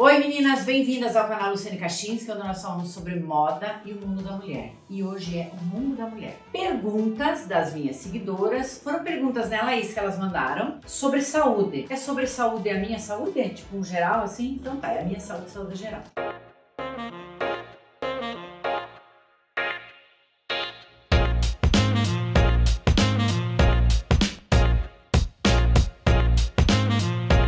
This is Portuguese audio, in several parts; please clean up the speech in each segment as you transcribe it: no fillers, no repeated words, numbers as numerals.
Oi meninas, bem-vindas ao canal Luciane Cachinski, onde nós falamos sobre moda e o mundo da mulher. E hoje é o mundo da mulher. Perguntas das minhas seguidoras, foram perguntas, né, Laís, que elas mandaram, sobre saúde. É sobre saúde, é a minha saúde? É tipo um geral assim? Então tá, é a minha saúde, saúde geral.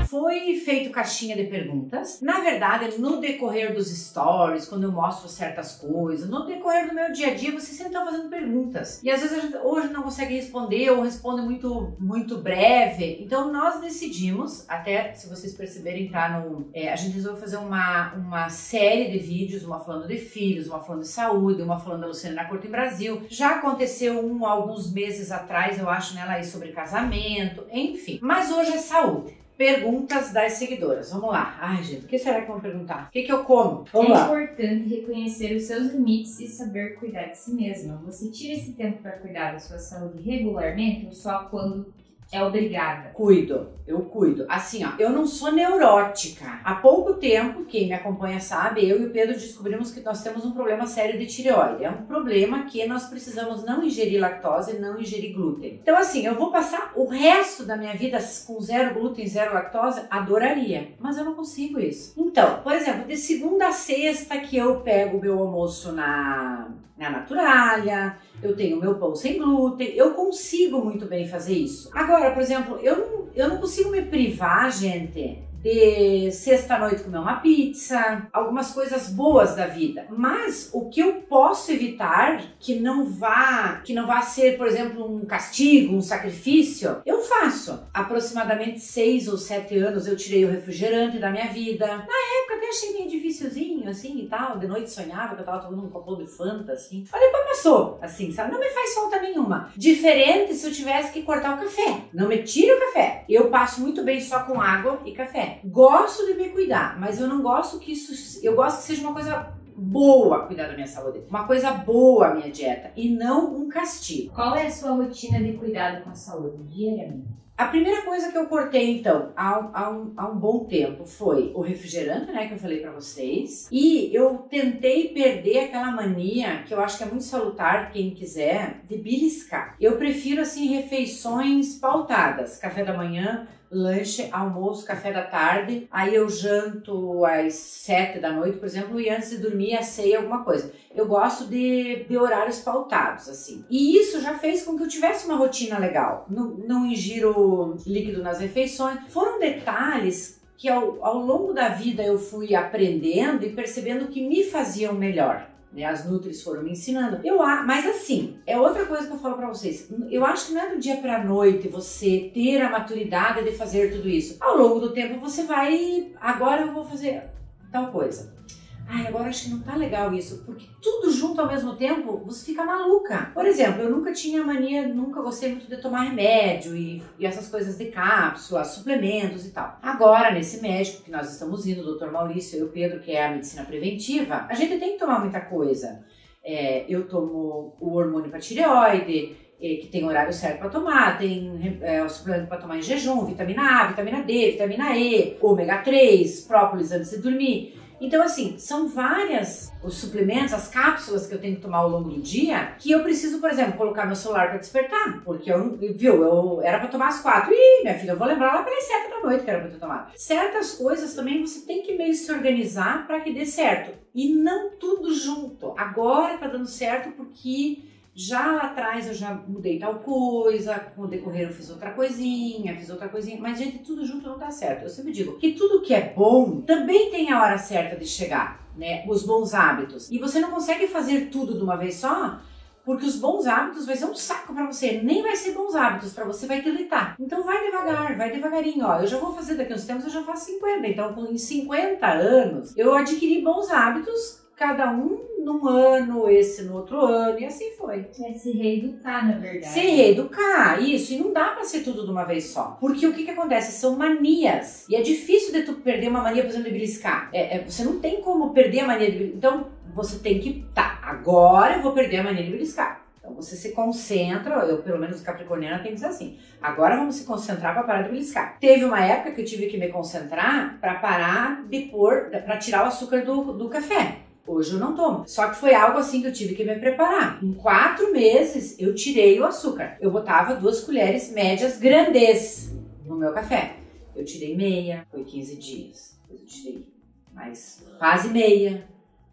Foi feito caixinha de perguntas. Na verdade, no decorrer dos stories, quando eu mostro certas coisas, no decorrer do meu dia a dia, vocês sempre estão fazendo perguntas. E às vezes a gente hoje não consegue responder ou responde muito breve. Então nós decidimos, até se vocês perceberem, tá no... a gente resolveu fazer uma série de vídeos, uma falando de filhos, uma falando de saúde, uma falando da Luciane na Corte In Brazil. Já aconteceu alguns meses atrás, eu acho, né, Laís, sobre casamento, enfim. Mas hoje é saúde. Perguntas das seguidoras, vamos lá. Ai gente, o que será que vão perguntar? O que que eu como? Vamos lá. É importante reconhecer os seus limites e saber cuidar de si mesma. Você tira esse tempo para cuidar da sua saúde regularmente ou só quando é obrigada? Cuido, eu cuido. Assim, ó, eu não sou neurótica. Há pouco tempo, quem me acompanha sabe, eu e o Pedro descobrimos que nós temos um problema sério de tireoide. É um problema que nós precisamos não ingerir lactose, não ingerir glúten. Então, assim, eu vou passar o resto da minha vida com zero glúten, zero lactose, adoraria. Mas eu não consigo isso. Então, por exemplo, de segunda a sexta que eu pego o meu almoço na Naturalia, eu tenho meu pão sem glúten, eu consigo muito bem fazer isso. Agora, por exemplo, eu não consigo me privar, gente, de sexta-noite comer uma pizza, algumas coisas boas da vida. Mas o que eu posso evitar que não vá ser, por exemplo, um castigo, um sacrifício, eu faço. Aproximadamente 6 ou 7 anos eu tirei o refrigerante da minha vida. Na época até achei meio dificilzinho, assim, e tal. De noite sonhava que eu tava tomando um copo de Fanta, assim. Mas depois passou, assim, sabe? Não me faz falta nenhuma. Diferente se eu tivesse que cortar o café. Não me tira o café. Eu passo muito bem só com água e café. Gosto de me cuidar, mas eu não gosto que isso... Eu gosto que seja uma coisa boa cuidar da minha saúde, uma coisa boa a minha dieta e não um castigo. Qual é a sua rotina de cuidado com a saúde diariamente? A primeira coisa que eu cortei, então, há um bom tempo foi o refrigerante, né, que eu falei pra vocês. E eu tentei perder aquela mania, que eu acho que é muito salutar, quem quiser, de beliscar. Eu prefiro, assim, refeições pautadas. Café da manhã, lanche, almoço, café da tarde. Aí eu janto às 7 da noite, por exemplo, e antes de dormir, a ceia, alguma coisa. Eu gosto de horários pautados, assim. E isso já fez com que eu tivesse uma rotina legal. Não ingiro líquido nas refeições. Foram detalhes que ao longo da vida eu fui aprendendo e percebendo que me faziam melhor. Né? As nutris foram me ensinando. Mas assim, é outra coisa que eu falo pra vocês. Eu acho que não é do dia pra noite você ter a maturidade de fazer tudo isso. Ao longo do tempo você vai... Agora eu vou fazer tal coisa. Ai, agora acho que não tá legal isso, porque tudo junto ao mesmo tempo, você fica maluca. Por exemplo, eu nunca tinha mania, nunca gostei muito de tomar remédio e essas coisas de cápsula, suplementos e tal. Agora, nesse médico que nós estamos indo, o Dr. Maurício e o Pedro, que é a medicina preventiva, a gente tem que tomar muita coisa. Eu tomo o hormônio para tireoide, que tem horário certo para tomar, tem o suplemento para tomar em jejum, vitamina A, vitamina D, vitamina E, ômega 3, própolis antes de dormir. Então, assim, são várias os suplementos, as cápsulas que eu tenho que tomar ao longo do dia, que eu preciso, por exemplo, colocar meu celular para despertar, porque eu era para tomar às 4. Ih, minha filha, eu vou lembrar lá para as 7 da noite que era para eu tomar. Certas coisas também você tem que meio se organizar para que dê certo. E não tudo junto. Agora tá dando certo porque... Já lá atrás eu já mudei tal coisa, com o decorrer eu fiz outra coisinha, mas gente, tudo junto não dá certo. Eu sempre digo que tudo que é bom também tem a hora certa de chegar, né? Os bons hábitos. E você não consegue fazer tudo de uma vez só, porque os bons hábitos vai ser um saco pra você, nem vai ser bons hábitos pra você, vai deletar. Então vai devagarinho, ó, eu já vou fazer daqui a uns tempos, eu já faço 50, então em 50 anos eu adquiri bons hábitos, cada um num ano, esse no outro ano, e assim foi. É se reeducar, na verdade. Se reeducar, isso. E não dá pra ser tudo de uma vez só. Porque o que que acontece? São manias. E é difícil de tu perder uma mania, por exemplo, de beliscar. Você não tem como perder a mania de beliscar. Então, você tem que... Tá, agora eu vou perder a mania de beliscar. Então, você se concentra, eu pelo menos capricorniana tem que dizer assim, agora vamos se concentrar para parar de beliscar. Teve uma época que eu tive que me concentrar para parar de pôr, para tirar o açúcar do café. Hoje eu não tomo. Só que foi algo assim que eu tive que me preparar. Em 4 meses eu tirei o açúcar. Eu botava 2 colheres médias grandes no meu café. Eu tirei meia, foi 15 dias. Eu tirei mais quase meia,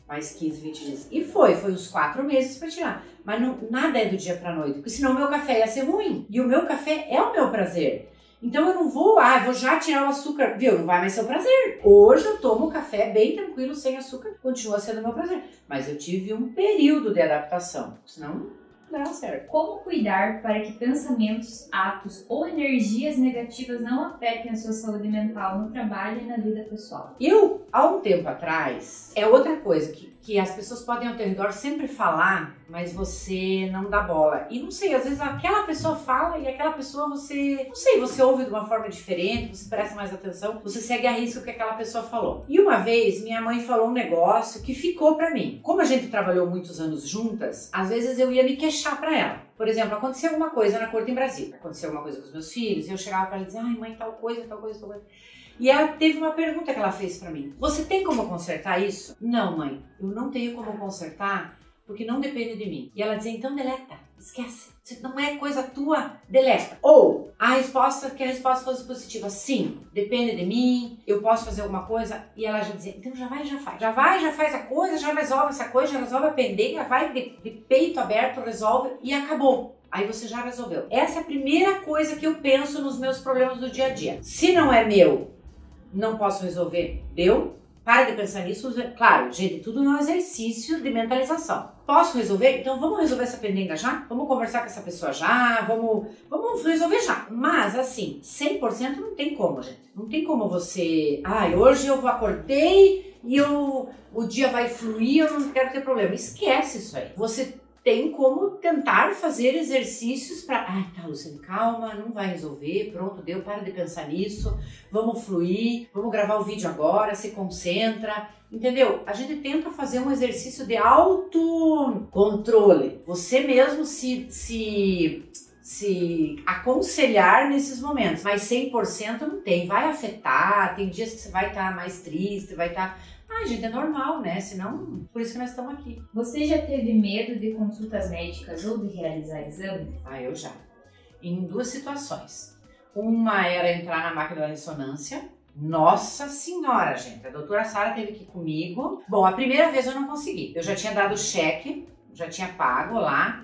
mais 15, 20 dias. E foi uns 4 meses para tirar. Mas não, nada é do dia pra noite, porque senão o meu café ia ser ruim. E o meu café é o meu prazer. Então eu não vou, eu vou já tirar o açúcar, viu? Não vai mais ser o prazer. Hoje eu tomo café bem tranquilo, sem açúcar, continua sendo o meu prazer. Mas eu tive um período de adaptação, senão não dá certo. Como cuidar para que pensamentos, atos ou energias negativas não afetem a sua saúde mental no trabalho e na vida pessoal? Eu, há um tempo atrás, é outra coisa que as pessoas podem ao teu redor sempre falar, mas você não dá bola. E não sei, às vezes aquela pessoa fala e aquela pessoa você... Não sei, você ouve de uma forma diferente, você presta mais atenção, você segue a risca o que aquela pessoa falou. E uma vez, minha mãe falou um negócio que ficou pra mim. Como a gente trabalhou muitos anos juntas, às vezes eu ia me queixar pra ela. Por exemplo, aconteceu alguma coisa na Corte In Brazil. Aconteceu alguma coisa com os meus filhos, e eu chegava pra ela e dizia, ai mãe, tal coisa, tal coisa, tal coisa. E ela teve uma pergunta que ela fez pra mim. Você tem como consertar isso? Não, mãe. Eu não tenho como consertar porque não depende de mim. E ela dizia, então deleta. Esquece. Se não é coisa tua, deleta. Ou a resposta, que a resposta fosse positiva. Sim, depende de mim, eu posso fazer alguma coisa. E ela já dizia, então já vai e já faz. Já vai, já faz a coisa, já resolve essa coisa, já resolve a pendência, vai de peito aberto, resolve e acabou. Aí você já resolveu. Essa é a primeira coisa que eu penso nos meus problemas do dia a dia. Se não é meu, não posso resolver, deu? Para de pensar nisso, claro, gente, tudo é um exercício de mentalização. Posso resolver? Então vamos resolver essa pendenga já? Vamos conversar com essa pessoa já? Vamos resolver já. Mas assim, 100% não tem como, gente. Não tem como você... hoje eu acordei e o dia vai fluir, eu não quero ter problema. Esquece isso aí. Você tem como tentar fazer exercícios para... Tá, Luciane, calma, não vai resolver, pronto, deu, para de pensar nisso, vamos fluir, vamos gravar o vídeo agora, se concentra, entendeu? A gente tenta fazer um exercício de autocontrole, você mesmo se aconselhar nesses momentos, mas 100% não tem, vai afetar, tem dias que você vai estar mais triste, vai estar... gente, é normal, né? Senão, por isso que nós estamos aqui. Você já teve medo de consultas médicas ou de realizar exames? Eu já. Em 2 situações. Uma era entrar na máquina da ressonância. Nossa senhora, gente. A doutora Sara teve que ir comigo. Bom, a primeira vez eu não consegui. Eu já tinha dado o cheque, já tinha pago lá.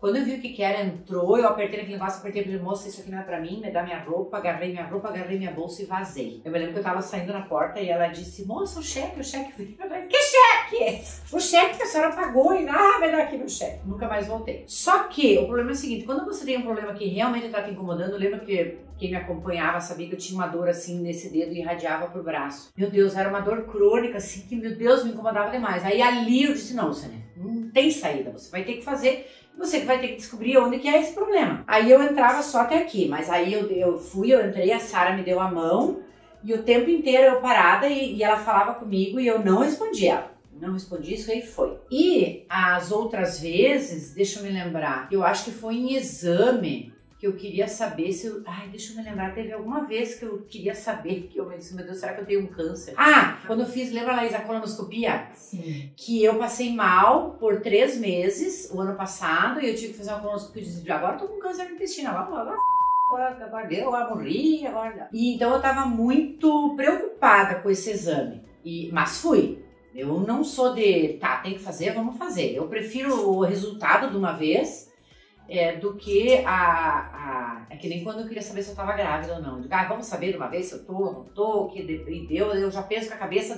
Quando eu vi o que era, entrou, eu apertei naquele negócio, apertei pra ele, moça, isso aqui não é pra mim, me dá minha roupa, agarrei minha roupa, agarrei minha bolsa e vazei. Eu me lembro que eu tava saindo na porta e ela disse, moça, o cheque veio. Eu falei, que cheque? O cheque que a senhora pagou e nada, melhor aqui no cheque. Nunca mais voltei. Só que o problema é o seguinte, quando você tem um problema que realmente tá te incomodando, lembra que quem me acompanhava sabia que eu tinha uma dor assim nesse dedo e irradiava pro braço. Meu Deus, era uma dor crônica assim que, meu Deus, me incomodava demais. Aí ali eu disse, não, Sônia, não tem saída, você vai ter que fazer... Você que vai ter que descobrir onde que é esse problema. Aí eu entrava só até aqui, mas aí eu entrei, a Sara me deu a mão e o tempo inteiro eu parada e ela falava comigo e eu não respondia ela. Não respondi, isso aí foi. E as outras vezes, deixa eu me lembrar, eu acho que foi em exame que eu queria saber se eu... deixa eu me lembrar, teve alguma vez que eu queria saber que eu me disse, meu Deus, será que eu tenho um câncer? Quando eu fiz, lembra, Laís, a colonoscopia? Sim. Que eu passei mal por 3 meses, o ano passado, e eu tive que fazer uma colonoscopia e disse, agora eu tô com câncer no intestino, agora deu, agora morri, agora... E então eu tava muito preocupada com esse exame, mas fui. Eu não sou de, tem que fazer, vamos fazer. Eu prefiro o resultado de uma vez... do que é que nem quando eu queria saber se eu tava grávida ou não. Vamos saber de uma vez se eu tô ou não tô, e deu, eu já penso com a cabeça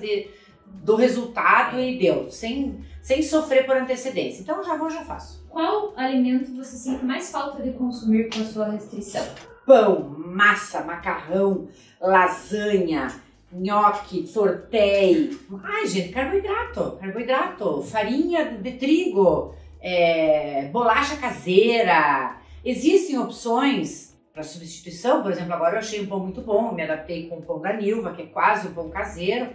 do resultado e deu, sem sofrer por antecedência. Então já vou, já faço. Qual alimento você sente mais falta de consumir com a sua restrição? Pão, massa, macarrão, lasanha, nhoque, tortei. Gente, carboidrato, farinha de trigo. Bolacha caseira, existem opções para substituição, por exemplo, agora eu achei um pão muito bom, eu me adaptei com o pão da Nilva, que é quase um pão caseiro,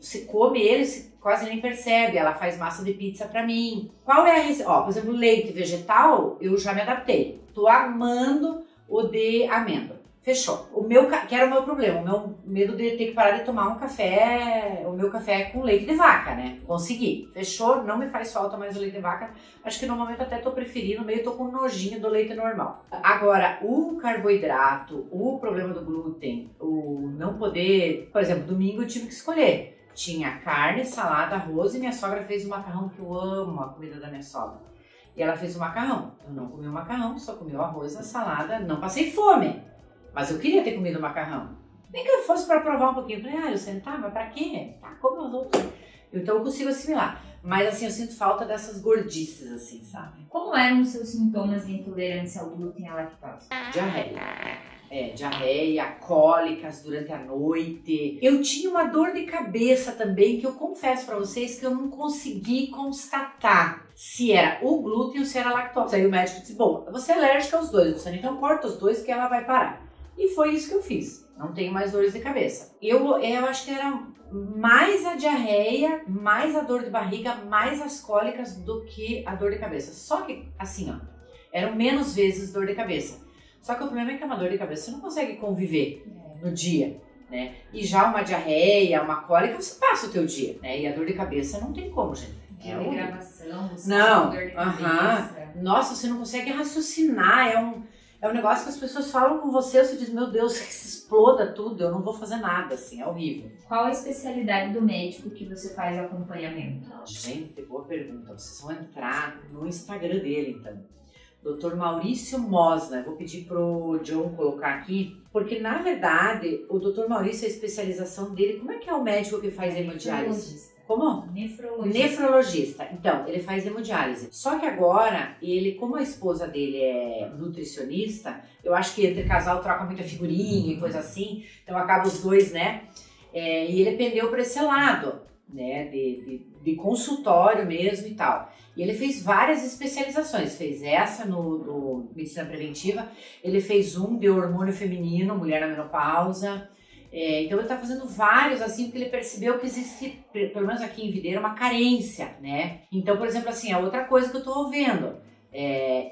você come ele, quase nem percebe, ela faz massa de pizza pra mim. Qual é a receita? Ó, por exemplo, leite vegetal, eu já me adaptei. Tô amando o de amêndoa. Fechou. O meu, que era o meu problema, o meu medo de ter que parar de tomar um café, o meu café é com leite de vaca, né? Consegui. Fechou, não me faz falta mais o leite de vaca. Acho que no momento até tô preferindo, meio tô com nojinho do leite normal. Agora, o carboidrato, o problema do glúten, o não poder... Por exemplo, domingo eu tive que escolher. Tinha carne, salada, arroz e minha sogra fez um macarrão que eu amo, a comida da minha sogra. E ela fez um macarrão. Eu não comi o macarrão, só comi o arroz, a salada, não passei fome. Mas eu queria ter comido o macarrão. Nem que eu fosse para provar um pouquinho. Eu falei, ah, eu sentava, mas pra quê? Tá, como os outros. Então eu consigo assimilar. Mas assim, eu sinto falta dessas gordices, assim, sabe? Como eram os seus sintomas de intolerância ao glúten e à lactose? Diarreia. É, diarreia, cólicas durante a noite. Eu tinha uma dor de cabeça também, que eu confesso pra vocês que eu não consegui constatar se era o glúten ou se era a lactose. Aí o médico disse, bom, você é alérgica aos dois, Luciane, então corta os dois que ela vai parar. E foi isso que eu fiz. Não tenho mais dores de cabeça. Eu acho que era mais a diarreia, mais a dor de barriga, mais as cólicas do que a dor de cabeça. Só que, assim, ó, eram menos vezes dor de cabeça. Só que o problema é que é uma dor de cabeça, você não consegue conviver no dia, né? E já uma diarreia, uma cólica, você passa o teu dia, né? E a dor de cabeça não tem como, gente. É uma gravação, você não, dor de cabeça. Nossa, você não consegue raciocinar, é um negócio que as pessoas falam com você, você diz, meu Deus, que se exploda tudo, eu não vou fazer nada, assim, é horrível. Qual a especialidade do médico que você faz acompanhamento? Gente, boa pergunta, vocês vão entrar no Instagram dele, então. Dr. Maurício Mosna, vou pedir pro John colocar aqui, porque na verdade o Dr. Maurício, a especialização dele, como é que é o médico que faz hemodiálise? Como? Nefrologista. Nefrologista. Então, ele faz hemodiálise. Só que agora, ele, como a esposa dele é nutricionista, eu acho que entre casal troca muita figurinha e coisa assim, então acaba os dois, né? E ele pendeu para esse lado, né, de consultório mesmo e tal. E ele fez várias especializações, fez essa no Medicina Preventiva, ele fez um de hormônio feminino, mulher na menopausa, então ele tá fazendo vários assim, porque ele percebeu que existe, pelo menos aqui em Videira, uma carência, né? Então, por exemplo, assim, a outra coisa que eu tô vendo,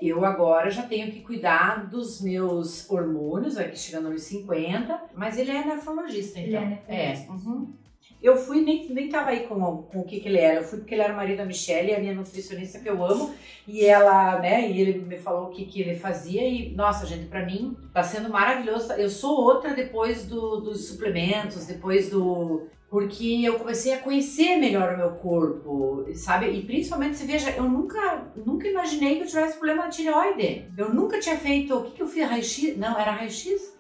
eu agora já tenho que cuidar dos meus hormônios, aqui chegando nos 50, mas ele é nefrologista, então. Ele é nefrologista. Eu fui, nem tava aí com o que ele era, eu fui porque ele era o marido da Michelle, a minha nutricionista que eu amo, e ela, né, e ele me falou o que ele fazia e, nossa, gente, pra mim tá sendo maravilhoso, eu sou outra depois dos suplementos, depois do... Porque eu comecei a conhecer melhor o meu corpo, sabe? E principalmente, você veja, eu nunca imaginei que eu tivesse problema de tireoide, eu nunca tinha feito, o que eu fiz, raio-x? Não, era raio-x?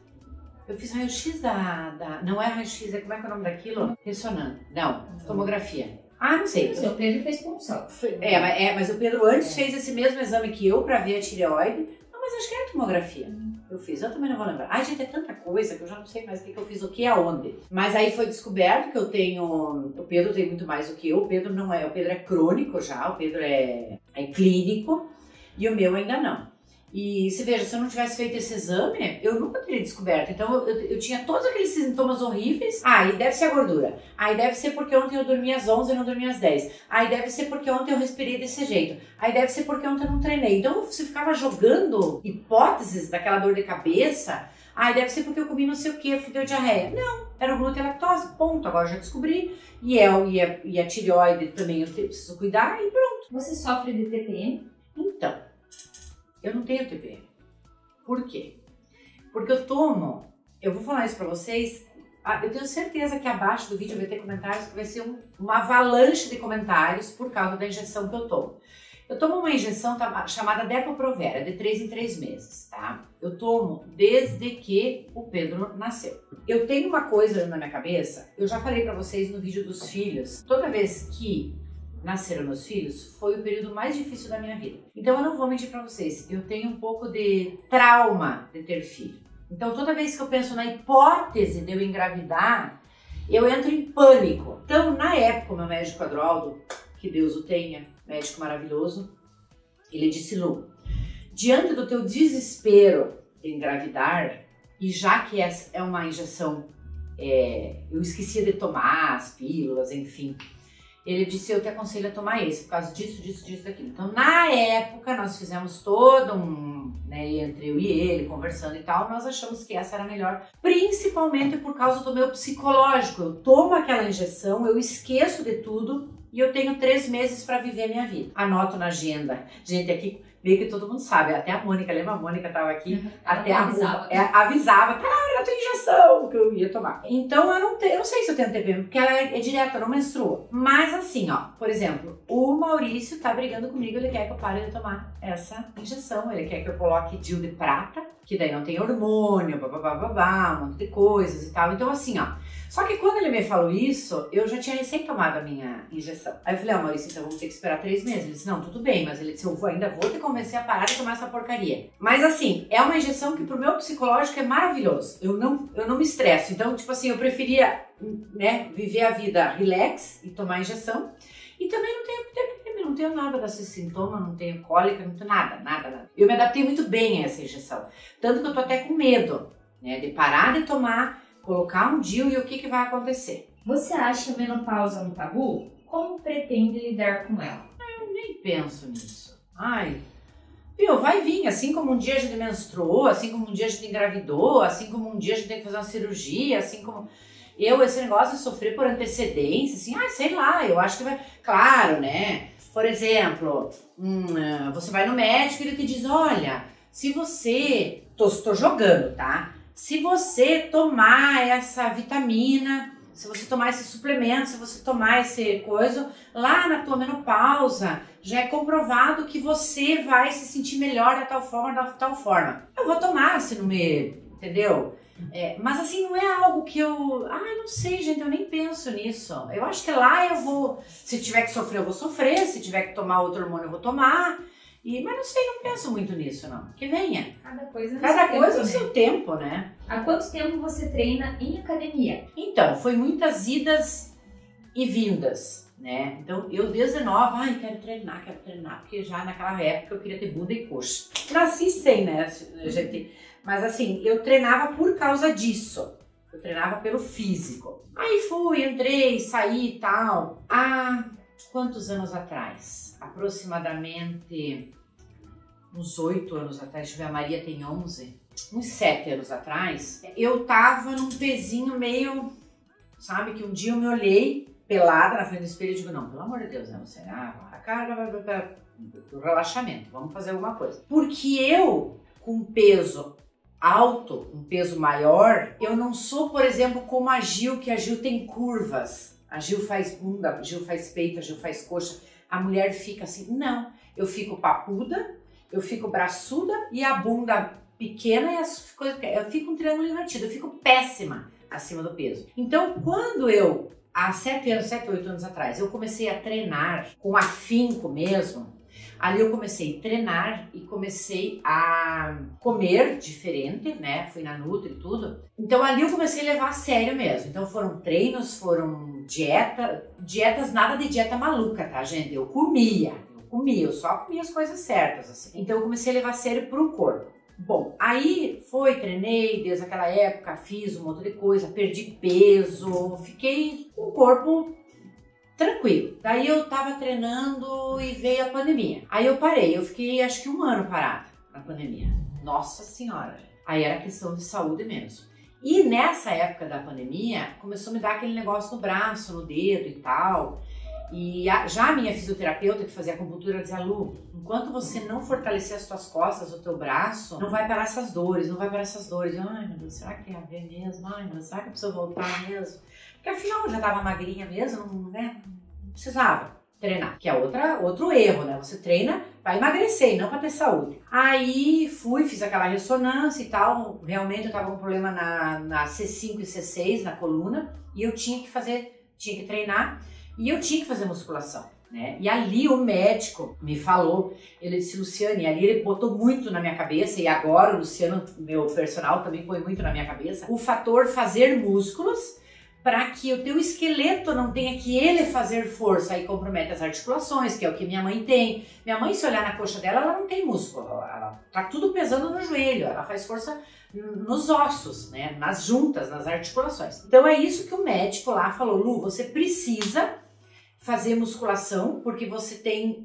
Eu fiz raio-x Não é raio-x, é como é que é o nome daquilo? Ressonância. Não, tomografia. Ah, não sei. O seu Pedro fez punção. Mas o Pedro antes fez esse mesmo exame que eu pra ver a tireoide. Não, mas acho que era tomografia. Eu fiz, eu também não vou lembrar. Ai, gente, é tanta coisa que eu já não sei mais o que eu fiz, o que aonde. Mas aí foi descoberto que eu tenho... O Pedro tem muito mais do que eu. O Pedro não é... O Pedro é crônico já, o Pedro é clínico. E o meu ainda não. E se veja, se eu não tivesse feito esse exame, eu nunca teria descoberto. Então eu tinha todos aqueles sintomas horríveis. Ah, e deve ser a gordura. Ah, e deve ser porque ontem eu dormi às 11 e não dormi às 10. Ah, e deve ser porque ontem eu respirei desse jeito. Ah, e deve ser porque ontem eu não treinei. Então você ficava jogando hipóteses daquela dor de cabeça. Ah, e deve ser porque eu comi não sei o que, fudeu diarreia. Não, era o glúten e a lactose, ponto. Agora eu já descobri. E a tireoide também eu preciso cuidar e pronto. Você sofre de TPM? Então... Eu não tenho TPM. Por quê? Porque eu tomo, eu vou falar isso pra vocês, eu tenho certeza que abaixo do vídeo vai ter comentários, que vai ser uma avalanche de comentários por causa da injeção que eu tomo. Eu tomo uma injeção chamada DepoProvera, de 3 em 3 meses, tá? Eu tomo desde que o Pedro nasceu. Eu tenho uma coisa na minha cabeça, eu já falei pra vocês no vídeo dos filhos, toda vez que... nasceram meus filhos, foi o período mais difícil da minha vida. Então eu não vou mentir pra vocês, eu tenho um pouco de trauma de ter filho. Então toda vez que eu penso na hipótese de eu engravidar, eu entro em pânico. Então na época, meu médico Adroaldo, que Deus o tenha, médico maravilhoso, ele disse, Lu, diante do teu desespero de engravidar, e já que essa é uma injeção, eu esquecia de tomar as pílulas, enfim... Ele disse, eu te aconselho a tomar esse, por causa disso, disso, disso, daquilo. Então, na época, nós fizemos todo um, né, entre eu e ele, conversando e tal, nós achamos que essa era melhor, principalmente por causa do meu psicológico. Eu tomo aquela injeção, eu esqueço de tudo e eu tenho 3 meses para viver minha vida. Anoto na agenda. Gente, aqui, meio que todo mundo sabe, até a Mônica, lembra? A Mônica tava aqui, até avisava, cara, eu tenho injeção, que eu ia tomar. Então, eu não sei se eu tenho TPM, porque ela é direta, não menstrua. Mas assim, ó, por exemplo, o Maurício tá brigando comigo, ele quer que eu pare de tomar essa injeção, ele quer que eu coloque DIU de prata, que daí não tem hormônio, babá, um monte de coisas e tal. Então, assim, ó, só que quando ele me falou isso, eu já tinha recém tomado a minha injeção. Aí eu falei, ó, Maurício, então vamos ter que esperar 3 meses. Ele disse, não, tudo bem, mas ele disse, eu ainda vou ter comecei a parar de tomar essa porcaria. Mas assim, é uma injeção que pro meu psicológico é maravilhoso. Eu não me estresso. Então, tipo assim, eu preferia, né, viver a vida relax e tomar injeção. E também não tenho TPM, não tenho nada desses sintomas, não tenho cólica, não tenho nada, nada, nada. Eu me adaptei muito bem a essa injeção. Tanto que eu tô até com medo, né, de parar de tomar, colocar um DIU e o que que vai acontecer. Você acha a menopausa um tabu? Como pretende lidar com ela? Eu nem penso nisso. Ai... Viu, vai vir, assim como um dia a gente menstruou, assim como um dia a gente engravidou, assim como um dia a gente tem que fazer uma cirurgia, assim como... esse negócio de sofrer por antecedência, assim, ah, sei lá, eu acho que vai... Claro, né? Por exemplo, você vai no médico e ele te diz, olha, se você... Tô jogando, tá? Se você tomar essa vitamina, se você tomar esse suplemento, se você tomar esse coisa, lá na tua menopausa... Já é comprovado que você vai se sentir melhor da tal forma. Eu vou tomar, se não me... Entendeu? Mas assim, não é algo que eu... Ah, não sei, gente, eu nem penso nisso. Eu acho que lá eu vou... Se tiver que sofrer, eu vou sofrer. Se tiver que tomar outro hormônio, eu vou tomar. Mas não sei, não penso muito nisso, não. Que venha. Cada coisa no seu tempo, né? Há quanto tempo você treina em academia? Então, foi muitas idas e vindas. Né? Então, eu desde nova, ai, quero treinar, porque já naquela época eu queria ter bunda e coxa. Nasci sem, né, gente? Mas assim, eu treinava por causa disso. Eu treinava pelo físico. Aí fui, entrei, saí e tal. Há quantos anos atrás? Aproximadamente uns 8 anos atrás, deixa eu ver, a Maria tem 11. Uns 7 anos atrás, eu tava num pezinho meio, sabe, que um dia eu me olhei pelada na frente do espelho e digo, não, pelo amor de Deus, né? Você, a cara vai pro relaxamento, vamos fazer alguma coisa. Porque eu, com um peso alto, um peso maior, eu não sou, por exemplo, como a Gil, que a Gil tem curvas. A Gil faz bunda, a Gil faz peito, a Gil faz coxa. A mulher fica assim, não. Eu fico papuda, eu fico braçuda e a bunda pequena e as coisas... Eu fico um triângulo invertido, eu fico péssima acima do peso. Então, quando eu... Há 7, 8 anos atrás, eu comecei a treinar com afinco mesmo. Ali eu comecei a treinar e comecei a comer diferente, né? Fui na Nutri e tudo. Então ali eu comecei a levar a sério mesmo. Então foram treinos, foram dietas, nada de dieta maluca, tá, gente? Eu só comia as coisas certas, assim. Então eu comecei a levar a sério pro corpo. Bom, aí treinei desde aquela época, fiz um monte de coisa, perdi peso, fiquei com o corpo tranquilo. Daí eu tava treinando e veio a pandemia. Aí eu parei, eu fiquei acho que 1 ano parada na pandemia. Nossa Senhora! Aí era questão de saúde mesmo. E nessa época da pandemia, começou a me dar aquele negócio no braço, no dedo e tal. E já a minha fisioterapeuta que fazia acupuntura dizia, Lu, enquanto você não fortalecer as tuas costas, o teu braço, não vai parar essas dores, não vai parar essas dores. Ai, meu Deus, será que é a ver mesmo? Ai, meu Deus, será que eu preciso voltar mesmo? Porque afinal eu já tava magrinha mesmo, né? Não precisava treinar, que é outro erro, né? Você treina pra emagrecer e não pra ter saúde. Aí fiz aquela ressonância e tal, realmente eu tava com problema na C5 e C6, na coluna, e eu tinha que treinar. E eu tinha que fazer musculação, né? E ali o médico me falou, ele disse, Luciane, ali ele botou muito na minha cabeça, e agora o Luciano, meu personal, também põe muito na minha cabeça, o fator fazer músculos para que o teu esqueleto não tenha que ele fazer força e compromete as articulações, que é o que minha mãe tem. Minha mãe, se olhar na coxa dela, ela não tem músculo, ela tá tudo pesando no joelho, ela faz força nos ossos, né? Nas juntas, nas articulações. Então é isso que o médico lá falou, Lu, você precisa fazer musculação, porque você tem,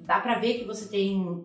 dá pra ver que você tem,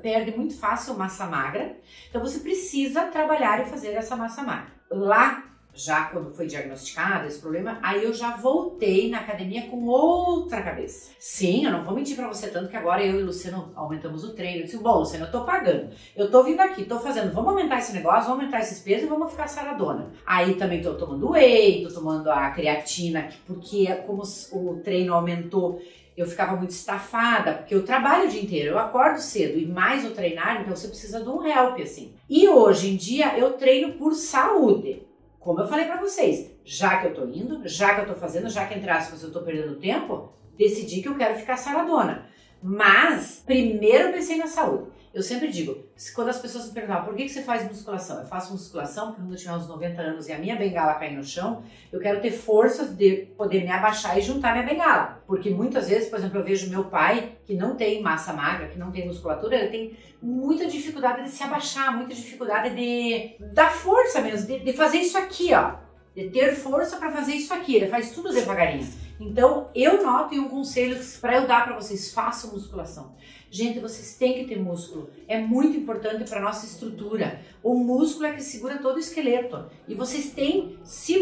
perde muito fácil massa magra, então você precisa trabalhar e fazer essa massa magra. Lá, já quando foi diagnosticado esse problema, aí eu já voltei na academia com outra cabeça. Sim, eu não vou mentir pra você, tanto que agora eu e o Luciano aumentamos o treino. Eu disse, bom, Luciano, eu tô pagando, eu tô vindo aqui, tô fazendo, vamos aumentar esse negócio, vamos aumentar esses pesos e vamos ficar saradona. Aí também tô tomando whey, tô tomando a creatina, porque como o treino aumentou, eu ficava muito estafada, porque eu trabalho o dia inteiro, eu acordo cedo e mais eu treinar, então você precisa de um help, assim. E hoje em dia eu treino por saúde. Como eu falei pra vocês, já que eu tô indo, já que eu tô fazendo, já que entre aspas eu tô perdendo tempo, decidi que eu quero ficar saradona. Mas, primeiro eu pensei na saúde. Eu sempre digo, quando as pessoas me perguntam, por que você faz musculação? Eu faço musculação porque quando eu tiver uns 90 anos e a minha bengala cair no chão, eu quero ter forças de poder me abaixar e juntar minha bengala. Porque muitas vezes, por exemplo, eu vejo meu pai, que não tem massa magra, que não tem musculatura, ele tem muita dificuldade de se abaixar, muita dificuldade de dar força mesmo, de fazer isso aqui, ó. De ter força para fazer isso aqui, ele faz tudo devagarinho. Então, eu noto e um conselho para eu dar para vocês, façam musculação. Gente, vocês têm que ter músculo, é muito importante para nossa estrutura. O músculo é que segura todo o esqueleto. E vocês têm, se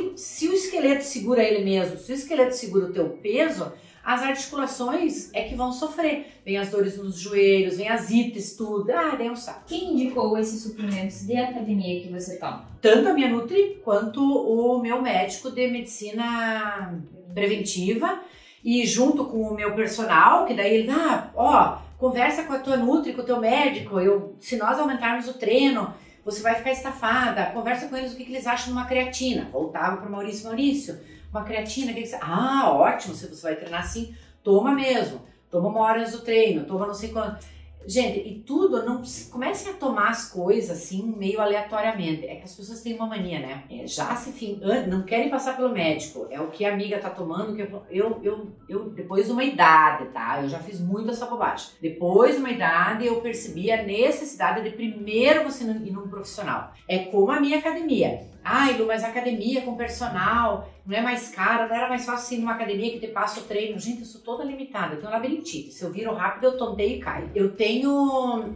o esqueleto segura ele mesmo, se o esqueleto segura o teu peso, as articulações é que vão sofrer. Vem as dores nos joelhos, vem as ites, tudo. Ah, daí é um saco. Quem indicou esses suplementos de academia que você toma? Tanto a minha Nutri quanto o meu médico de medicina preventiva. E junto com o meu personal, que daí ele, ó, conversa com a tua Nutri, com o teu médico. Se nós aumentarmos o treino, você vai ficar estafada. Conversa com eles o que eles acham de uma creatina. Voltava para o Maurício. Uma creatina, o que você... Ah, ótimo, se você vai treinar assim, toma mesmo. Toma uma hora antes do treino, toma não sei quanto. Gente, e tudo, não comecem a tomar as coisas assim, meio aleatoriamente. É que as pessoas têm uma mania, né? Já se não querem passar pelo médico. É o que a amiga tá tomando, que eu depois de uma idade, tá? Eu já fiz muito essa bobagem. Depois de uma idade, eu percebi a necessidade de primeiro você ir num profissional. É como a minha academia. Ai, Lu, mas academia com personal, não é mais cara, não era mais fácil ir numa academia que te passa o treino? Gente, eu sou toda limitada, eu tenho labirintite, se eu viro rápido eu tonteio e caio. Eu tenho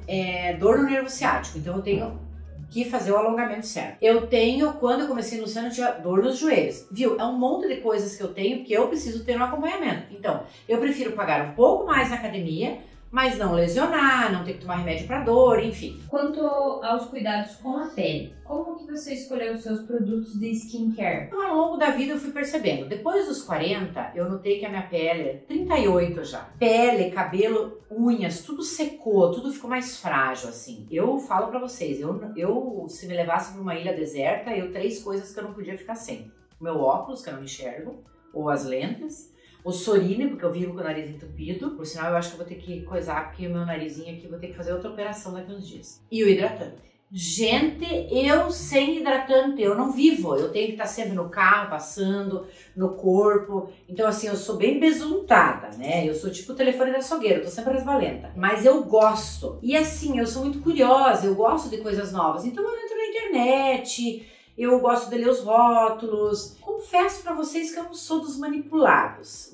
dor no nervo ciático, então eu tenho que fazer o alongamento certo. Eu tenho, quando eu comecei no centro, eu tinha dor nos joelhos, viu? É um monte de coisas que eu tenho que eu preciso ter um acompanhamento. Então, eu prefiro pagar um pouco mais na academia, mas não lesionar, não ter que tomar remédio para dor, enfim. Quanto aos cuidados com a pele, como que você escolheu os seus produtos de skincare? Então, ao longo da vida eu fui percebendo, depois dos 40, eu notei que a minha pele, 38 já, pele, cabelo, unhas, tudo secou, tudo ficou mais frágil, assim. Eu falo pra vocês, se me levasse pra uma ilha deserta, três coisas que eu não podia ficar sem. O meu óculos, que eu não enxergo, ou as lentes, o Sorine, porque eu vivo com o nariz entupido. Por sinal, eu acho que eu vou ter que coisar, porque o meu narizinho aqui, vou ter que fazer outra operação daqui uns dias. E o hidratante. Gente, eu sem hidratante, eu não vivo. Eu tenho que estar sempre no carro, passando, no corpo. Então, assim, eu sou bem besuntada, né? Eu sou tipo o telefone da açougueira, eu tô sempre resvalenta. Mas eu gosto. E assim, eu sou muito curiosa, eu gosto de coisas novas. Então, eu entro na internet, eu gosto de ler os rótulos. Confesso pra vocês que eu não sou dos manipulados.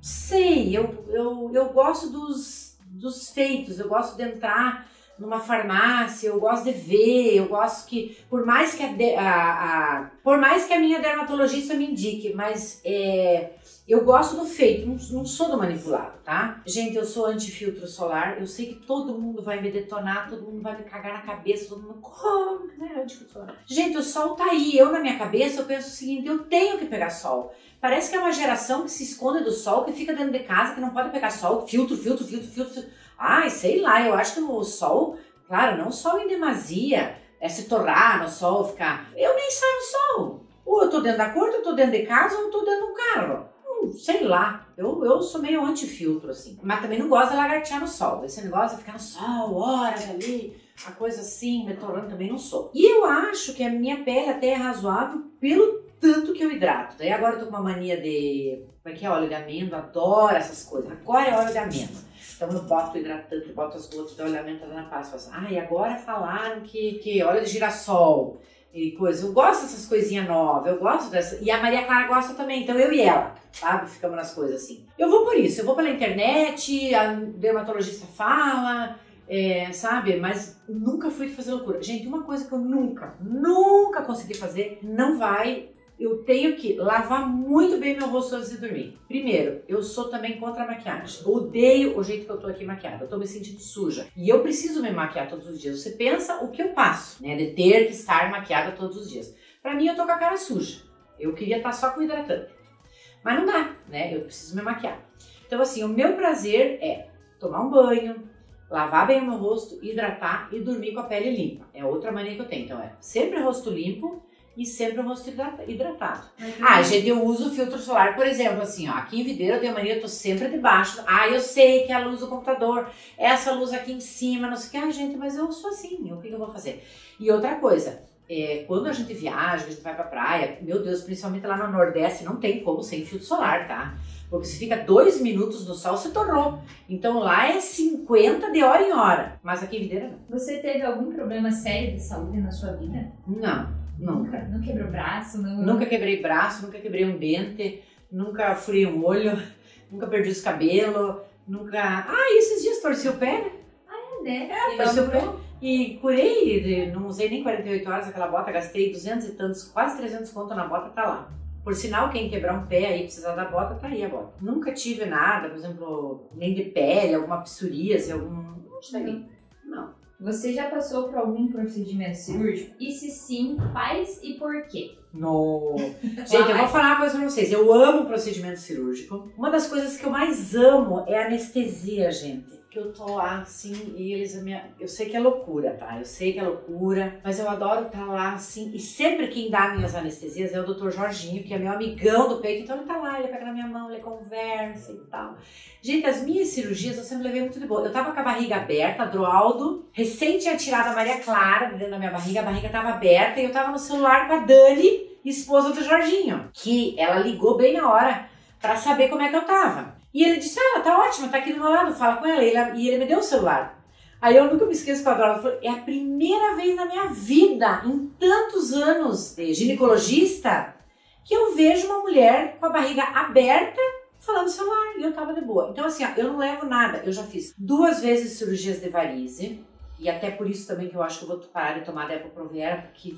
Sei, eu gosto dos feitos, eu gosto de entrar numa farmácia, eu gosto de ver, eu gosto que, por mais que a minha dermatologista me indique, mas eu gosto do feito, não sou do manipulado, tá? Gente, eu sou anti-filtro solar, eu sei que todo mundo vai me detonar, todo mundo vai me cagar na cabeça, todo mundo, como, né, anti-filtro solar. Gente, o sol tá aí, eu na minha cabeça, eu penso o seguinte, eu tenho que pegar sol. Parece que é uma geração que se esconde do sol, que fica dentro de casa, que não pode pegar sol, filtro. Ai, sei lá, eu acho que o sol, claro, não sol em demasia, é se torrar no sol, ficar... Eu nem saio no sol. Ou eu tô dentro da corte, eu tô dentro de casa, ou eu tô dentro do carro. Sei lá, eu sou meio anti-filtro, assim. Mas também não gosto de lagartear no sol. Esse negócio de ficar no sol, horas ali, a coisa assim, me tornando também não sou. E eu acho que a minha pele até é razoável pelo tanto que eu hidrato. Daí agora eu tô com uma mania de... Como é que é? Óleo de amêndoa, adoro essas coisas. Agora é óleo de amêndoa. Então eu boto o hidratante, boto as gotas da olhamento na pasta. Ah, e agora falaram que óleo de girassol. E coisa, eu gosto dessas coisinhas novas, eu gosto dessa. E a Maria Clara gosta também, então eu e ela, sabe? Ficamos nas coisas assim. Eu vou por isso, eu vou pela internet, a dermatologista fala, sabe? Mas nunca fui fazer loucura. Gente, uma coisa que eu nunca consegui fazer, não vai. Eu tenho que lavar muito bem meu rosto antes de dormir. Primeiro, eu sou também contra a maquiagem. Odeio o jeito que eu tô aqui maquiada. Eu tô me sentindo suja. E eu preciso me maquiar todos os dias. Você pensa o que eu passo, né? De ter que estar maquiada todos os dias. Pra mim, eu tô com a cara suja. Eu queria estar só com hidratante. Mas não dá, né? Eu preciso me maquiar. Então, assim, o meu prazer é tomar um banho, lavar bem o meu rosto, hidratar e dormir com a pele limpa. É outra mania que eu tenho. Então, é sempre rosto limpo. E sempre o rosto hidratado. Ah, gente, eu uso filtro solar, por exemplo, assim, ó. Aqui em Videira eu tenho mania, eu tô sempre debaixo. Ah, eu sei que é a luz do computador, essa luz aqui em cima, não sei o que. Ah, gente, mas eu sou assim, o que eu vou fazer? E outra coisa, quando a gente viaja, a gente vai pra praia, meu Deus, principalmente lá no Nordeste, não tem como sem filtro solar, tá? Porque se fica 2 minutos no sol, você tornou. Então lá é 50 de hora em hora, mas aqui em Videira não. Você teve algum problema sério de saúde na sua vida? Não. Nunca. Não quebrou braço? Não... Nunca quebrei braço, nunca quebrei um dente, nunca furei um olho, nunca perdi os cabelos, nunca... Ah, e esses dias torci o pé, né? Ah, é, né? É, torci o pé. E curei, não usei nem 48 horas aquela bota, gastei 200 e tantos, quase 300 conto na bota, tá lá. Por sinal, quem quebrar um pé aí, precisar da bota, tá aí a bota. Nunca tive nada, por exemplo, nem de pele, alguma psoríase, algum... Não. Você já passou por algum procedimento cirúrgico? E se sim, quais e por quê? No. Gente, eu vou falar uma coisa pra vocês. Eu amo procedimento cirúrgico. Uma das coisas que eu mais amo é a anestesia, gente. Que eu tô lá assim e eles... Eu sei que é loucura, tá? Eu sei que é loucura, mas eu adoro estar lá assim. E sempre quem dá minhas anestesias é o Dr. Jorginho, que é meu amigão do peito. Então ele tá lá, ele pega na minha mão, ele conversa e tal. Gente, as minhas cirurgias eu sempre levei muito de boa. Eu tava com a barriga aberta, Adroaldo recém tinha tirado a Maria Clara dentro da minha barriga, a barriga tava aberta e eu tava no celular com a Dani, esposa do Jorginho, que ela ligou bem na hora pra saber como é que eu tava. E ele disse, ah, ela tá ótima, tá aqui do meu lado, fala com ela. E ele me deu o celular. Aí eu nunca me esqueço que a Dora falou, é a primeira vez na minha vida, em tantos anos de ginecologista, que eu vejo uma mulher com a barriga aberta falando celular. E eu tava de boa. Então assim, ó, eu não levo nada. Eu já fiz 2 vezes cirurgias de varize. E até por isso também que eu acho que eu vou parar de tomar DepoProvera, porque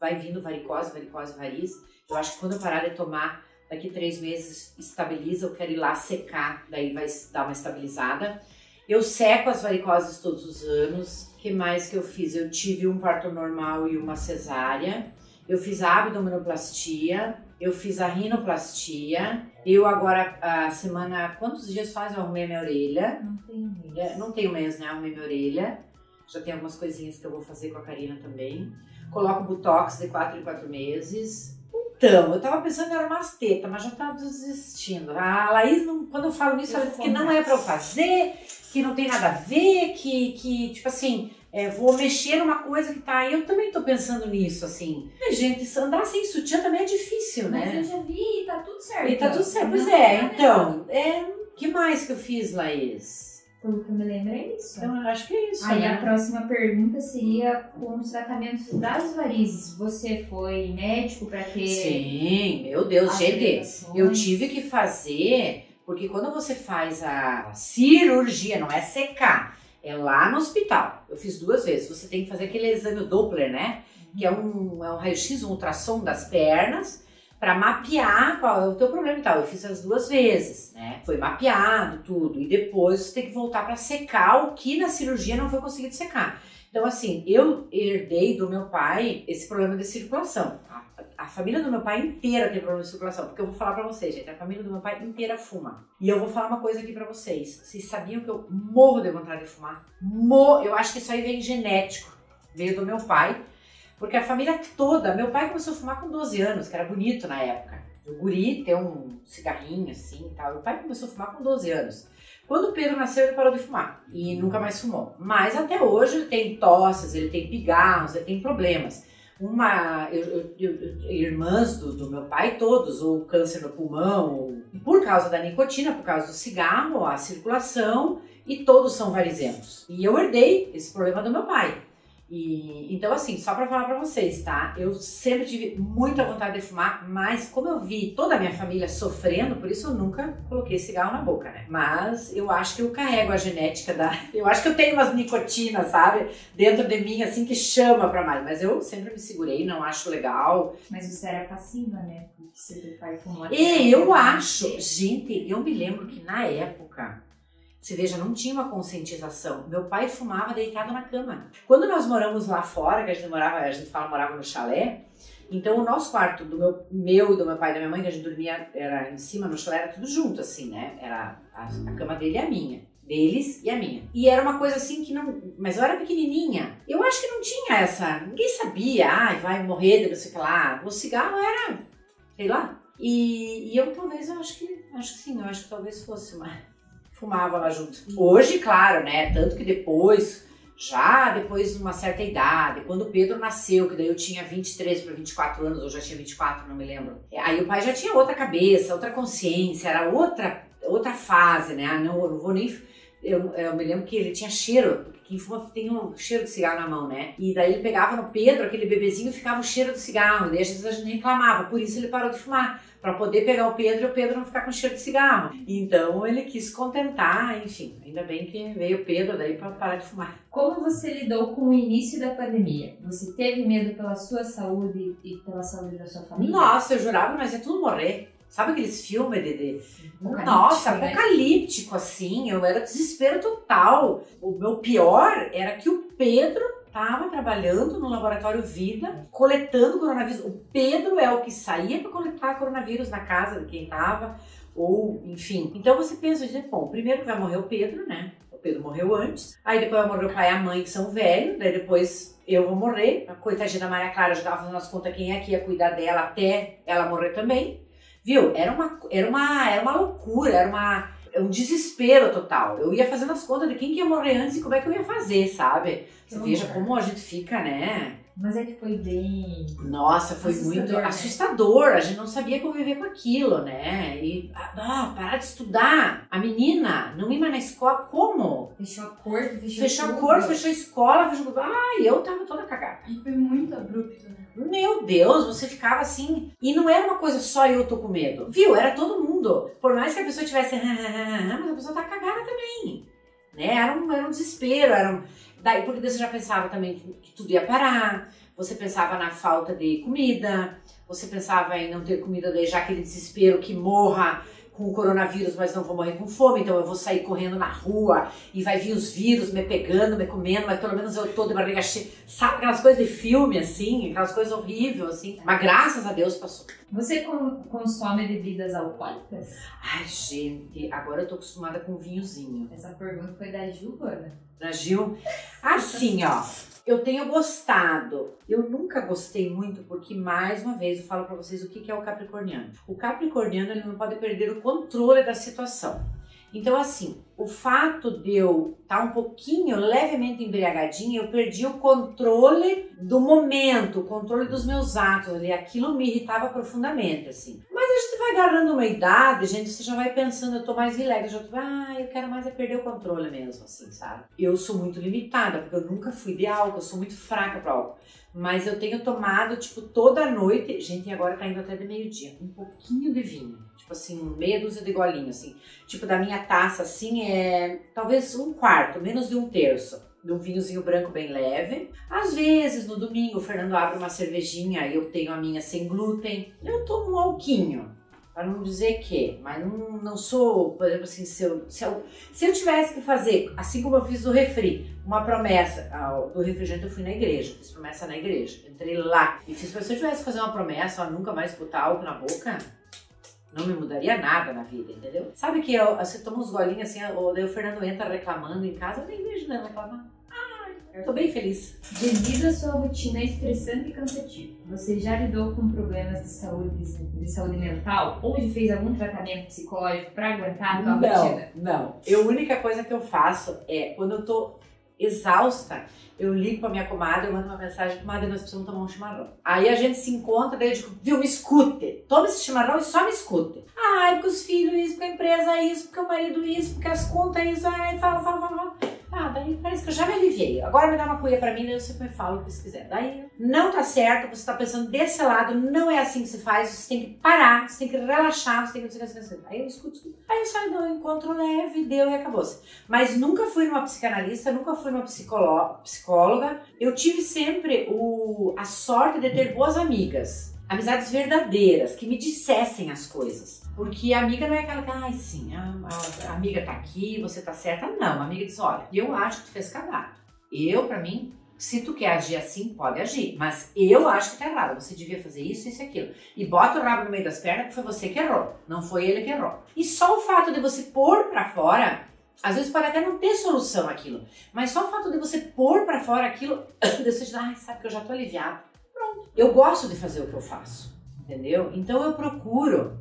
vai vindo varicose, varicose, varize. Eu acho que quando eu parar de tomar... Daqui 3 meses estabiliza, eu quero ir lá secar, daí vai dar uma estabilizada. Eu seco as varicoses todos os anos. O que mais que eu fiz? Eu tive um parto normal e uma cesárea. Eu fiz a abdominoplastia, eu fiz a rinoplastia. Eu agora, a semana... Quantos dias faz eu arrumei minha orelha? Não tem mês. Não tem mês, né? Arrumei minha orelha. Já tem algumas coisinhas que eu vou fazer com a Karina também. Coloco botox de 4 em 4 meses. Então, eu tava pensando em arrumar as tetas, mas já tava desistindo. A Laís, não, quando eu falo nisso, ela diz que não é pra eu fazer, que não tem nada a ver, que tipo assim, vou mexer numa coisa que tá aí. Eu também tô pensando nisso, assim. Mas, gente, andar sem sutiã também é difícil, né? Mas eu já vi e tá tudo certo. E tá tudo certo, pois é. Então, que mais que eu fiz, Laís? Pelo que eu me lembro é isso. Então eu acho que é isso. Aí né? A próxima pergunta seria com os tratamentos das varizes. Você foi médico pra ter... Sim, meu Deus, gente, eu tive que fazer, porque quando você faz a cirurgia, não é secar, é lá no hospital. Eu fiz 2 vezes, você tem que fazer aquele exame Doppler, né? Que é um raio-x, um ultrassom das pernas, pra mapear qual é o teu problema e tal. Eu fiz as 2 vezes, né? Foi mapeado tudo. E depois você tem que voltar pra secar o que na cirurgia não foi conseguido secar. Então, assim, eu herdei do meu pai esse problema de circulação. A família do meu pai inteira tem problema de circulação. Porque eu vou falar pra vocês, gente. A família do meu pai inteira fuma. E eu vou falar uma coisa aqui pra vocês. Vocês sabiam que eu morro de vontade de fumar? Eu acho que isso aí vem genético. Veio do meu pai. Porque a família toda, meu pai começou a fumar com 12 anos, que era bonito na época. O guri tem um cigarrinho assim e tal. Meu pai começou a fumar com 12 anos. Quando o Pedro nasceu, ele parou de fumar e nunca mais fumou. Mas até hoje ele tem tosses, ele tem pigarros, ele tem problemas. Irmãs do meu pai, todos, ou câncer no pulmão, ou, por causa da nicotina, por causa do cigarro, a circulação, e todos são varizentos. E eu herdei esse problema do meu pai. E, então assim, só pra falar pra vocês, tá? Eu sempre tive muita vontade de fumar, mas como eu vi toda a minha família sofrendo, por isso eu nunca coloquei cigarro na boca, né? Mas eu acho que eu carrego a genética da... Eu acho que eu tenho umas nicotinas, sabe? Dentro de mim, assim, que chama pra mais. Mas eu sempre me segurei, não acho legal. Mas você era passiva, né? Porque você vai fumar... E eu acho... Gente, eu me lembro que na época... Você veja, não tinha uma conscientização. Meu pai fumava deitado na cama. Quando nós moramos lá fora, que a gente morava no chalé, então o nosso quarto, do meu pai e da minha mãe, que a gente dormia, era em cima, no chalé, era tudo junto, assim, né? Era a cama dele e a minha. Deles e a minha. E era uma coisa assim que não... Mas eu era pequenininha. Eu acho que não tinha essa... Ninguém sabia, ai, vai morrer, não sei o que lá. O cigarro era... Sei lá. E eu talvez, eu acho que... Acho que sim, eu acho que talvez fosse uma... Fumava lá junto. Hoje, claro, né? Tanto que depois, já depois de uma certa idade, quando o Pedro nasceu, que daí eu tinha 23 para 24 anos, ou já tinha 24, não me lembro. Aí o pai já tinha outra cabeça, outra consciência, era outra fase, né? Ah, não, eu não vou nem... Eu me lembro que ele tinha cheiro, porque quem fuma tem um cheiro de cigarro na mão, né? E daí ele pegava no Pedro, aquele bebezinho, e ficava o cheiro do cigarro. Daí às vezes a gente reclamava, por isso ele parou de fumar. Pra poder pegar o Pedro e o Pedro não ficar com cheiro de cigarro. Então ele quis contentar, enfim. Ainda bem que veio o Pedro daí pra parar de fumar. Como você lidou com o início da pandemia? Você teve medo pela sua saúde e pela saúde da sua família? Nossa, eu jurava, mas é tudo morrer. Sabe aqueles filmes de... Nossa, apocalíptico, assim. Eu era desespero total. O meu pior era que o Pedro tava trabalhando no laboratório Vida, coletando coronavírus. O Pedro é o que saía para coletar coronavírus na casa de quem tava, ou enfim. Então você pensa, bom, primeiro que vai morrer o Pedro, né? O Pedro morreu antes. Aí depois vai morrer o pai e a mãe, que são velhos. Daí depois eu vou morrer. A coitadinha da Maria Clara já tava fazendo as contas quem é que ia cuidar dela até ela morrer também. Viu? Era uma loucura, era um desespero total. Eu ia fazendo as contas de quem que ia morrer antes e como é que eu ia fazer, sabe? Você veja como a gente fica, né? Mas é que foi bem... Nossa, foi muito assustador. A gente não sabia conviver com aquilo, né? E parar de estudar. A menina não ia mais na escola. Como? Fechou a corte, fechou a escola, fechou... Ai, eu tava toda cagada. E foi muito abrupto, né? Meu Deus, você ficava assim... E não era uma coisa só eu tô com medo. Viu? Era todo mundo. Por mais que a pessoa tivesse... Mas a pessoa tá cagada também. Né? Era um desespero, Daí, porque você já pensava também que tudo ia parar, você pensava na falta de comida, você pensava em não ter comida, daí já aquele desespero que morra com o coronavírus, mas não vou morrer com fome, então eu vou sair correndo na rua e vai vir os vírus me pegando, me comendo, mas pelo menos eu tô de barriga cheia. Sabe aquelas coisas de filme, assim, aquelas coisas horríveis, assim. Mas graças a Deus passou. Você consome bebidas alcoólicas? Ai, gente, agora eu tô acostumada com vinhozinho. Essa pergunta foi da Ju, Ana. Da Gil. Assim, ó, eu tenho gostado. Eu nunca gostei muito porque, mais uma vez, eu falo pra vocês o que é o capricorniano. O capricorniano, ele não pode perder o controle da situação. Então, assim, o fato de eu estar um pouquinho, levemente embriagadinha, eu perdi o controle do momento, o controle dos meus atos ali. Aquilo me irritava profundamente, assim. Mas a gente vai agarrando uma idade, gente, você já vai pensando, eu tô mais relax, eu já tô, eu quero mais é perder o controle mesmo, assim, sabe? Eu sou muito limitada, porque eu nunca fui de álcool, eu sou muito fraca pra álcool. Mas eu tenho tomado, tipo, toda noite, gente, e agora tá indo até de meio-dia, um pouquinho de vinho. Tipo assim, meia dúzia de golinho, assim. Tipo, da minha taça, assim, é talvez um quarto, menos de um terço. De um vinhozinho branco bem leve. Às vezes, no domingo, o Fernando abre uma cervejinha e eu tenho a minha sem glúten. Eu tomo um alquinho, pra não dizer que. Mas não sou, por exemplo, assim, se eu tivesse que fazer, assim como eu fiz do refri, uma promessa do refrigerante, eu fui na igreja, fiz promessa na igreja. Entrei lá e fiz, se eu tivesse que fazer uma promessa, ó, nunca mais botar álcool na boca... Não me mudaria nada na vida, entendeu? Sabe que você toma uns golinhos assim, daí o Fernando entra reclamando em casa, eu nem vejo nela reclamar. Eu tô bem feliz. Devido à sua rotina estressante e cansativa, você já lidou com problemas de saúde mental? Ou fez algum tratamento psicológico pra aguentar a tua rotina? Não, não. A única coisa que eu faço é, quando eu tô exausta, eu ligo pra minha comadre, eu mando uma mensagem, comadre, nós precisamos tomar um chimarrão. Aí a gente se encontra, daí eu digo, viu, me escute, toma esse chimarrão e só me escute. Ai, porque os filhos isso, porque a empresa isso, porque o marido isso, porque as contas isso, ai, fala, fala, fala. Ah, daí parece que eu já me aliviei. Agora me dá uma cuia pra mim, daí eu sempre me falo o que você quiser. Daí não tá certo, você tá pensando desse lado, não é assim que se faz, você tem que parar, você tem que relaxar, você tem que... Aí eu escuto. Aí eu saio do encontro leve, deu e acabou-se. Mas nunca fui numa psicanalista, nunca fui numa psicóloga. Eu tive sempre a sorte de ter boas amigas. Amizades verdadeiras, que me dissessem as coisas. Porque a amiga não é aquela que, ai sim, a amiga tá aqui, você tá certa. Não, a amiga diz, olha, eu acho que tu fez cagada. Eu, pra mim, se tu quer agir assim, pode agir. Mas eu acho que tá errado, você devia fazer isso, isso e aquilo. E bota o rabo no meio das pernas, que foi você que errou, não foi ele que errou. E só o fato de você pôr pra fora, às vezes pode até não ter solução aquilo. Mas só o fato de você pôr pra fora aquilo, você diz, ai, sabe que eu já tô aliviado. Eu gosto de fazer o que eu faço, entendeu? Então eu procuro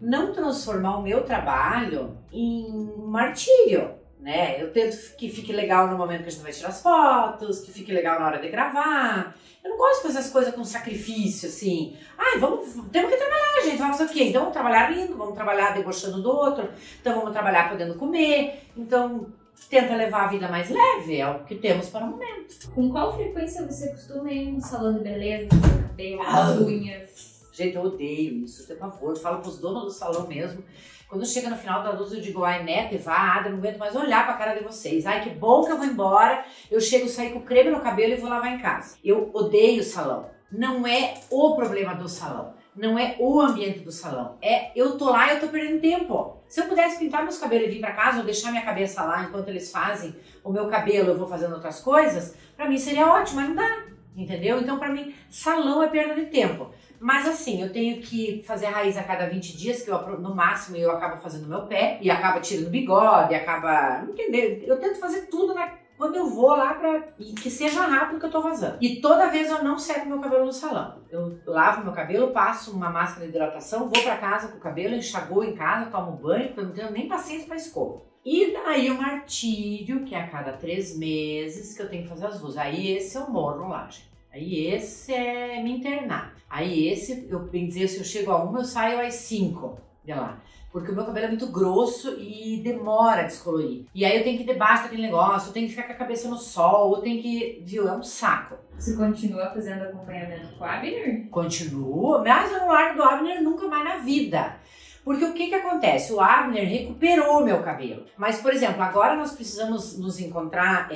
não transformar o meu trabalho em um martírio, né? Eu tento que fique legal no momento que a gente vai tirar as fotos, que fique legal na hora de gravar. Eu não gosto de fazer as coisas com sacrifício, assim. Ai, temos que trabalhar, gente, vamos fazer o quê? Então vamos trabalhar lindo, vamos trabalhar debochando do outro, então vamos trabalhar podendo comer, então... Tenta levar a vida mais leve, é o que temos para o momento. Com qual frequência você costuma ir em um salão de beleza, cabelo, unhas? Gente, eu odeio isso, por favor, falo pros donos do salão mesmo. Quando chega no final da luz, eu digo, ai, né, tevada, não aguento mais olhar pra cara de vocês. Ai, que bom que eu vou embora, eu chego, saio com creme no cabelo e vou lavar em casa. Eu odeio o salão, não é o problema do salão. Não é o ambiente do salão, é eu tô lá e eu tô perdendo tempo. Se eu pudesse pintar meus cabelos e vir pra casa ou deixar minha cabeça lá enquanto eles fazem o meu cabelo, eu vou fazendo outras coisas, pra mim seria ótimo, mas não dá, entendeu? Então pra mim, salão é perda de tempo. Mas assim, eu tenho que fazer a raiz a cada 20 dias, que eu, no máximo eu acabo fazendo meu pé e acaba tirando bigode, acaba... Entendeu? Eu tento fazer tudo quando eu vou lá pra... E que seja rápido que eu tô vazando. E toda vez eu não seco meu cabelo no salão. Eu lavo meu cabelo, passo uma máscara de hidratação, vou pra casa com o cabelo, enxagou em casa, tomo banho, porque eu não tenho nem paciência pra escova. E daí o martírio, que é a cada 3 meses que eu tenho que fazer as luzes. Aí esse eu morro lá, gente. Aí esse é me internar. Aí esse, eu bem dizer, se eu chego a 1, eu saio às 5 de lá. Porque o meu cabelo é muito grosso e demora a descolorir. E aí eu tenho que ir debaixo daquele negócio, eu tenho que ficar com a cabeça no sol, eu tenho que... Viu? É um saco. Você continua fazendo acompanhamento com o Abner? Continuo, mas eu não largo do Abner nunca mais na vida. Porque o que que acontece? O Abner recuperou meu cabelo. Mas, por exemplo, agora nós precisamos nos encontrar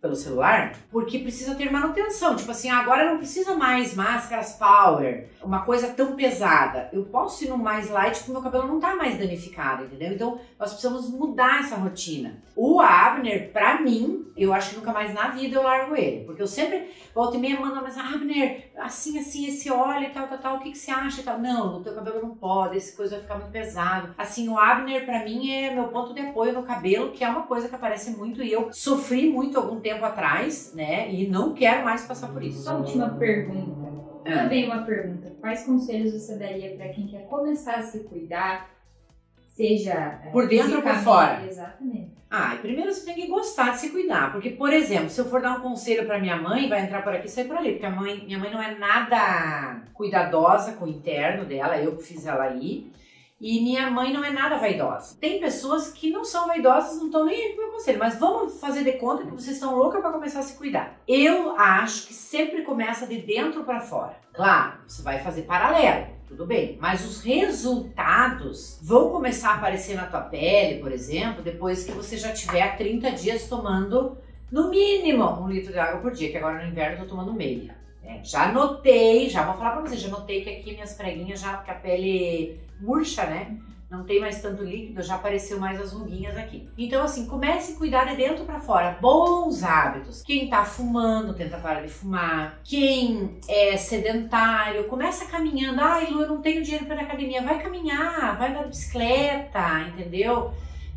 pelo celular, porque precisa ter manutenção. Tipo assim, agora não precisa mais máscaras power, uma coisa tão pesada. Eu posso ir no mais light porque meu cabelo não tá mais danificado, entendeu? Então, nós precisamos mudar essa rotina. O Abner, pra mim, eu acho que nunca mais na vida eu largo ele. Porque eu sempre, volta e meia, mando uma mensagem, Abner, assim, assim, esse óleo e tal, tal, tal, o que que você acha e tal? Não, o teu cabelo não pode, essa coisa vai ficar muito pesado. Assim, o Abner pra mim é meu ponto de apoio no cabelo, que é uma coisa que aparece muito e eu sofri muito algum tempo atrás, né? E não quero mais passar por isso. Só última pergunta. Também uma pergunta. Quais conselhos você daria pra quem quer começar a se cuidar? Seja... Por dentro ou por fora? Exatamente. Ah, e primeiro você tem que gostar de se cuidar. Porque, por exemplo, se eu for dar um conselho pra minha mãe, vai entrar por aqui e sair por ali. Porque minha mãe não é nada cuidadosa com o interno dela, eu que fiz ela ir. E minha mãe não é nada vaidosa. Tem pessoas que não são vaidosas, não estão nem aí com o meu conselho. Mas vamos fazer de conta que vocês estão loucas para começar a se cuidar. Eu acho que sempre começa de dentro para fora. Claro, você vai fazer paralelo, tudo bem. Mas os resultados vão começar a aparecer na tua pele, por exemplo, depois que você já tiver 30 dias tomando, no mínimo, 1 litro de água por dia. Que agora no inverno eu tô tomando meia. É, já notei, já vou falar pra vocês, já notei que aqui minhas preguinhas já, porque a pele murcha, né? Não tem mais tanto líquido, já apareceu mais as ruguinhas aqui. Então assim, comece a cuidar de dentro pra fora, bons hábitos. Quem tá fumando, tenta parar de fumar. Quem é sedentário, começa caminhando. Ai, Lu, eu não tenho dinheiro pra ir na academia. Vai caminhar, vai andar de bicicleta, entendeu?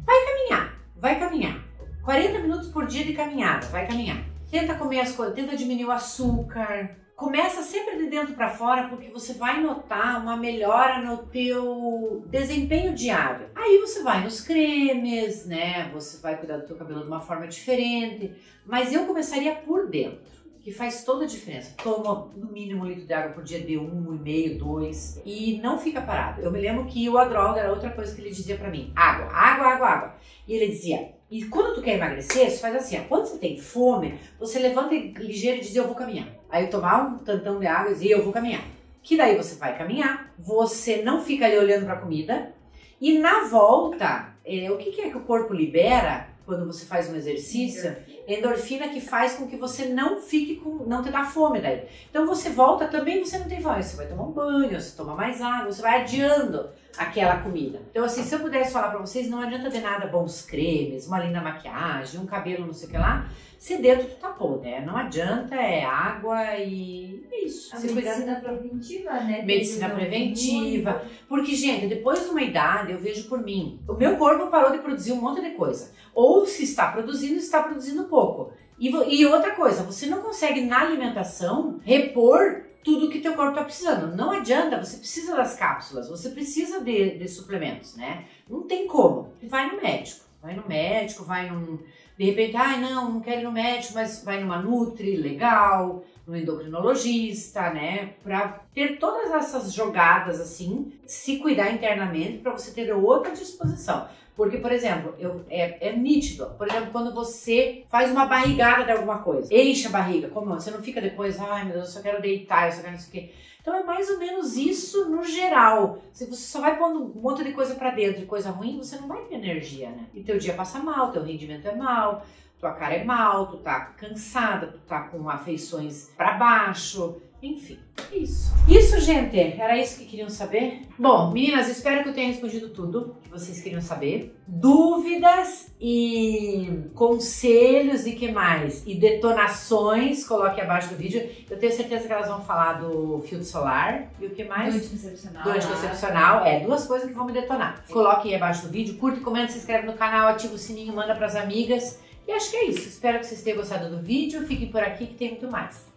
Vai caminhar, vai caminhar. 40 minutos por dia de caminhada, vai caminhar. Tenta comer as coisas, tenta diminuir o açúcar. Começa sempre de dentro para fora, porque você vai notar uma melhora no teu desempenho diário. Aí você vai nos cremes, né? Você vai cuidar do teu cabelo de uma forma diferente. Mas eu começaria por dentro. que faz toda a diferença. Toma no mínimo 1 litro de água por dia, de 1,5, 2, e não fica parado. Eu me lembro que o Adroaldo era outra coisa que ele dizia pra mim, água, água, água, água. E ele dizia, e quando tu quer emagrecer, você faz assim, ó, quando você tem fome, você levanta ligeiro e diz, eu vou caminhar. Aí eu tomava um tantão de água e dizia, eu vou caminhar. Que daí você vai caminhar, você não fica ali olhando pra comida, e na volta, o que é que o corpo libera quando você faz um exercício? Endorfina que faz com que você não fique com, não te dá fome daí. Então você volta também, você não tem fome, você vai tomar um banho, você toma mais água, você vai adiando aquela comida. Então assim, se eu pudesse falar pra vocês, não adianta de nada bons cremes, uma linda maquiagem, um cabelo não sei o que lá, se dentro tu tá bom, né? Não adianta, é água e é isso. A medicina preventiva, né? Medicina preventiva, porque gente, depois de uma idade, eu vejo por mim, o meu corpo parou de produzir um monte de coisa, ou se está produzindo pouco. E outra coisa, você não consegue na alimentação repor tudo que teu corpo tá precisando. Não adianta, você precisa das cápsulas, você precisa de suplementos, né? Não tem como. Vai no médico, vai num... De repente, ai não, não quero ir no médico, mas vai numa nutri, legal, no endocrinologista, né? Pra ter todas essas jogadas assim, se cuidar internamente pra você ter outra disposição. Porque, por exemplo, é nítido, por exemplo, quando você faz uma barrigada de alguma coisa, enche a barriga, como você não fica depois, ai meu Deus, eu só quero deitar, eu só quero não sei o quê. Então é mais ou menos isso no geral. Se você só vai pondo um monte de coisa pra dentro, de coisa ruim, você não vai ter energia, né? E teu dia passa mal, teu rendimento é mal, tua cara é mal, tu tá cansada, tu tá com afeições pra baixo, enfim. Isso. Isso, gente, era isso que queriam saber? Bom, meninas, espero que eu tenha respondido tudo que vocês queriam saber. Dúvidas e conselhos e que mais? E detonações, coloque abaixo do vídeo. Eu tenho certeza que elas vão falar do filtro solar e o que mais? Do anticoncepcional. Do anticoncepcional, é, duas coisas que vão me detonar. Coloque aí abaixo do vídeo, curte, comenta, se inscreve no canal, ativa o sininho, manda pras amigas. E acho que é isso. Espero que vocês tenham gostado do vídeo. Fiquem por aqui que tem muito mais.